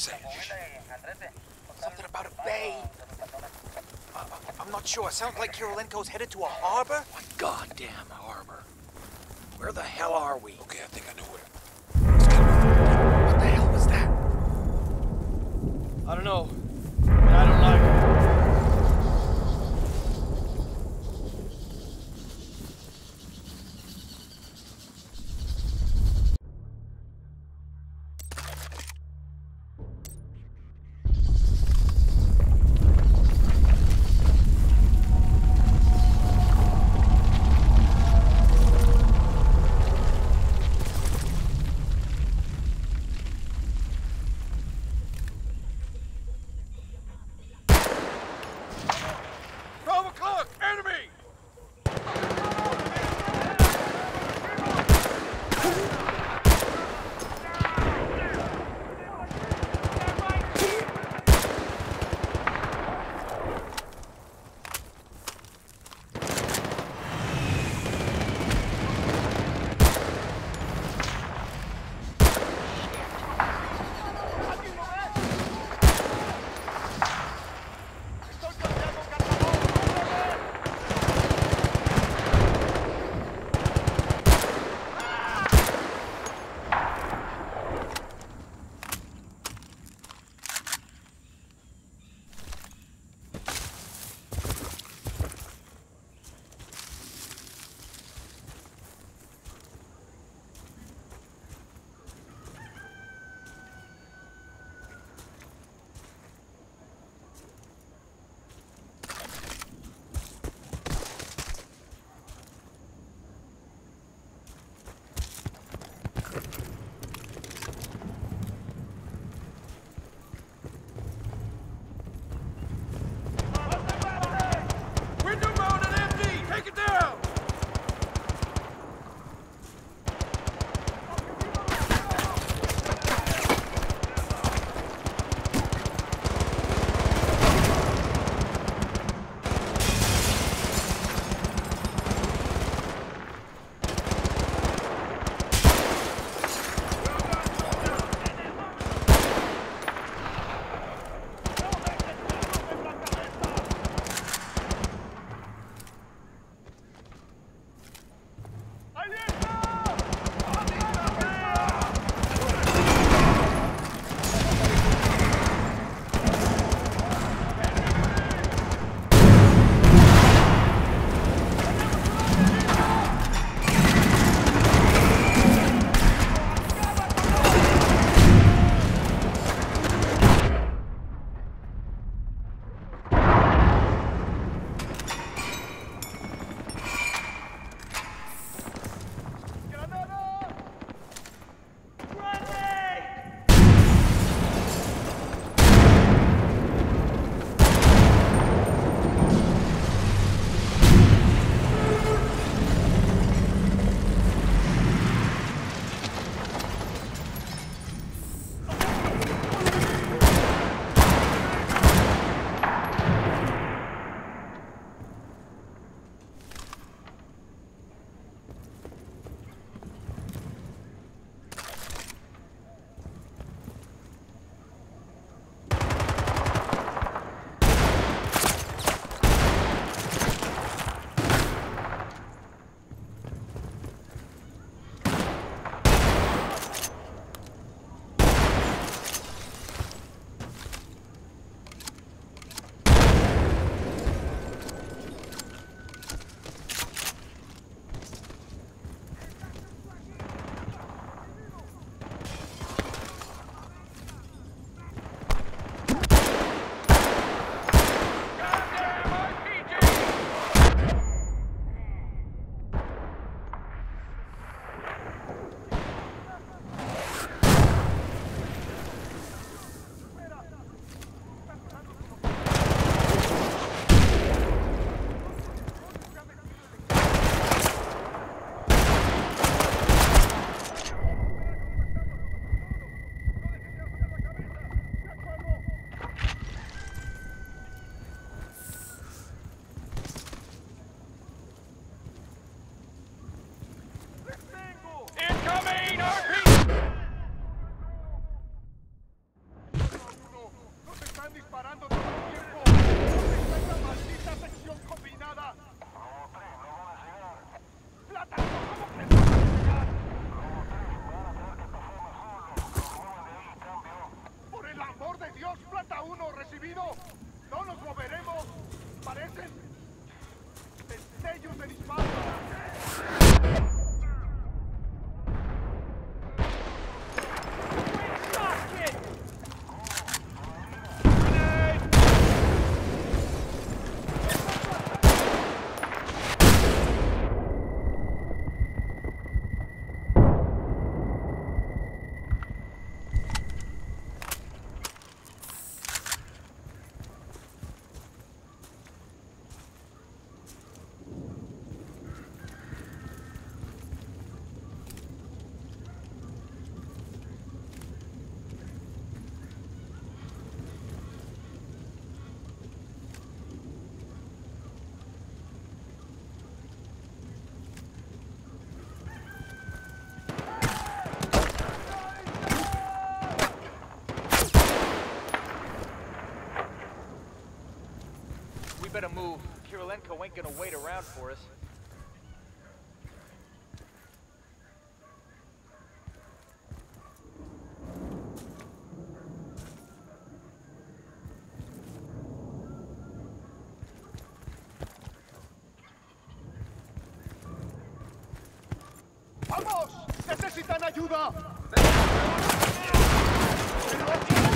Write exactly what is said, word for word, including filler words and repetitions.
saying? Something about a bay. I, I, I'm not sure. Sounds like Kirilenko's headed to a harbor. A goddamn harbor. Where the hell are we? Okay, I think I know where. Let's get it. What the hell was that? I don't know. But I don't like it. Kirilenko ain't gonna wait around for us. ¡Vamos! ¡Necesitan ayuda!